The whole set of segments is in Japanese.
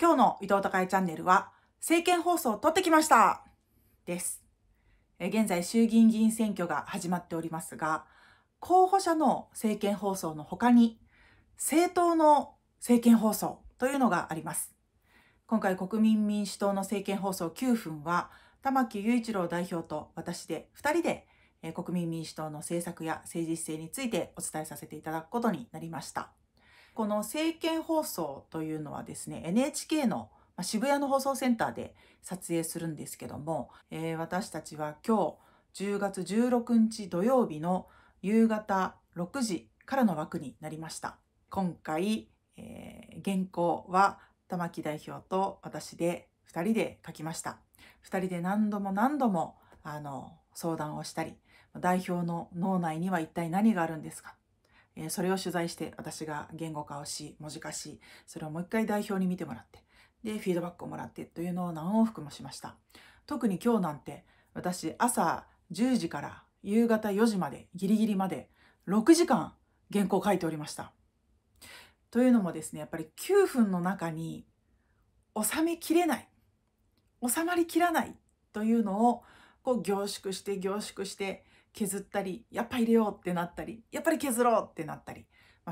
今日の伊藤孝恵チャンネルは政見放送を撮ってきましたです。現在衆議院議員選挙が始まっておりますが、候補者の政見放送の他に政党の政見放送というのがあります。今回国民民主党の政見放送9分は玉木雄一郎代表と私で2人で国民民主党の政策や政治姿勢についてお伝えさせていただくことになりました。この政見放送というのはですね、NHK の渋谷の放送センターで撮影するんですけども、私たちは今日10月16日土曜日の夕方6時からの枠になりました。今回、原稿は玉木代表と私で2人で書きました。2人で何度も相談をしたり、代表の脳内には一体何があるんですか、それを取材して私が言語化をし、文字化し、それをもう一回代表に見てもらって、でフィードバックをもらってというのを何往復もしました。特に今日なんて私朝10時から夕方4時までギリギリまで6時間原稿を書いておりました。というのもですね、やっぱり9分の中に収まりきらないというのをこう凝縮して削ったり、やっぱ入れようってなったり、やっぱり削ろうってなったり、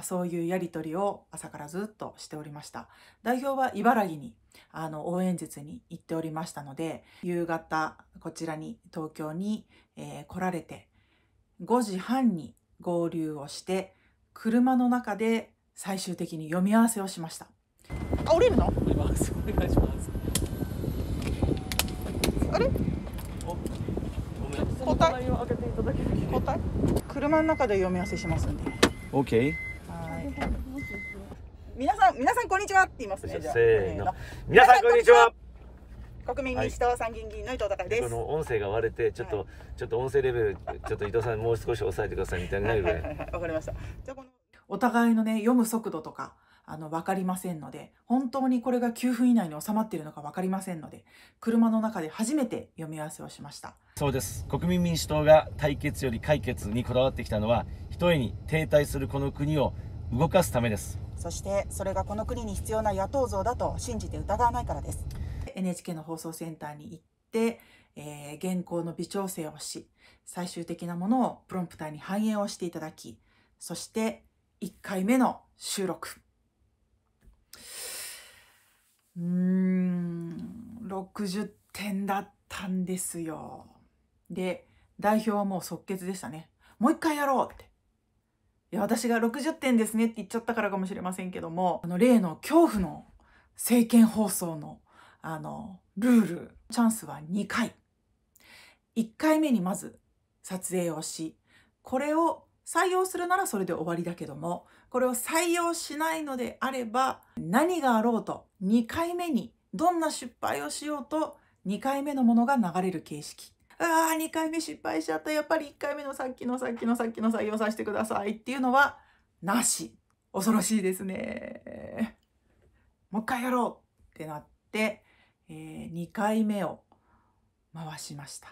そういうやり取りを朝からずっとしておりました。代表は茨城に応援演説に行っておりましたので、夕方こちらに東京に、来られて5時半に合流をして車の中で最終的に読み合わせをしました。あ、降りるの？降ります。お願いします。あれ？交代、車の中で読み合わせしますんで。OK。皆さんこんにちはって言いますね。せーの。皆さんこんにちは。国民民主党参議院議員の伊藤孝恵です。この音声が割れてちょっと音声レベルちょっと伊藤さんもう少し抑えてくださいみたいになるぐらい。わかりました。じゃあこのお互いのね読む速度とか分かりませんので、本当にこれが9分以内に収まっているのか分かりませんので、車の中で初めて読み合わせをしました。そうです。国民民主党が対決より解決にこだわってきたのは、ひとえに停滞するこの国を動かすためです。そしてそれがこの国に必要な野党像だと信じて疑わないからです。 NHK の放送センターに行って、原稿の微調整をし、最終的なものをプロンプターに反映をしていただき、そして1回目の収録、60点だったんですよ。で、代表はもう即決でしたね。もう一回やろうって。いや、私が60点ですねって言っちゃったからかもしれませんけども、例の恐怖の政見放送の、ルール、チャンスは2回。1回目にまず撮影をし、これを採用するならそれで終わりだけども、これを採用しないのであれば、何があろうと2回目にどんな失敗をしようと2回目のものが流れる形式。ああ、2回目失敗しちゃった。やっぱり1回目のさっきの採用させてくださいっていうのはなし。恐ろしいですね。もう一回やろうってなって、2回目を回しました。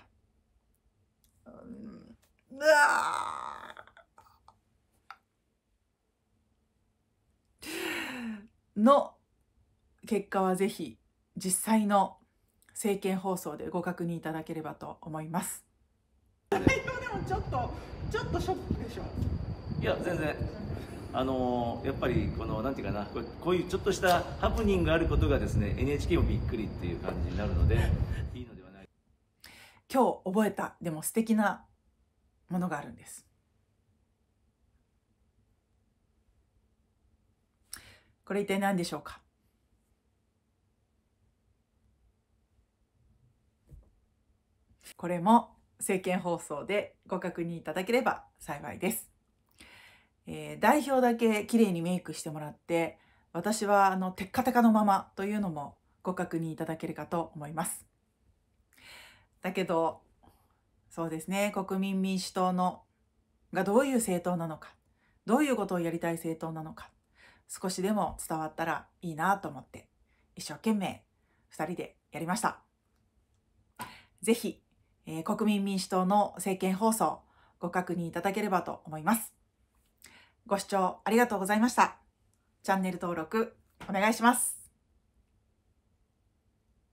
の結果はぜひ実際の政見放送でご確認いただければと思います。でもちょっとショックでしょ。いや全然やっぱりこのなんていうかな、こういうちょっとしたハプニングがあることがですね、 NHK もびっくりっていう感じになるのでいいのではない。今日覚えたでも素敵なものがあるんです。これ一体何でしょうか。これも政見放送でご確認いただければ幸いです。代表だけ綺麗にメイクしてもらって、私はテッカテカのままというのもご確認いただけるかと思います。だけどそうですね、国民民主党がどういう政党なのか、どういうことをやりたい政党なのか、少しでも伝わったらいいなと思って一生懸命2人でやりました。ぜひ、国民民主党の政見放送ご確認いただければと思います。ご視聴ありがとうございました。チャンネル登録お願いします。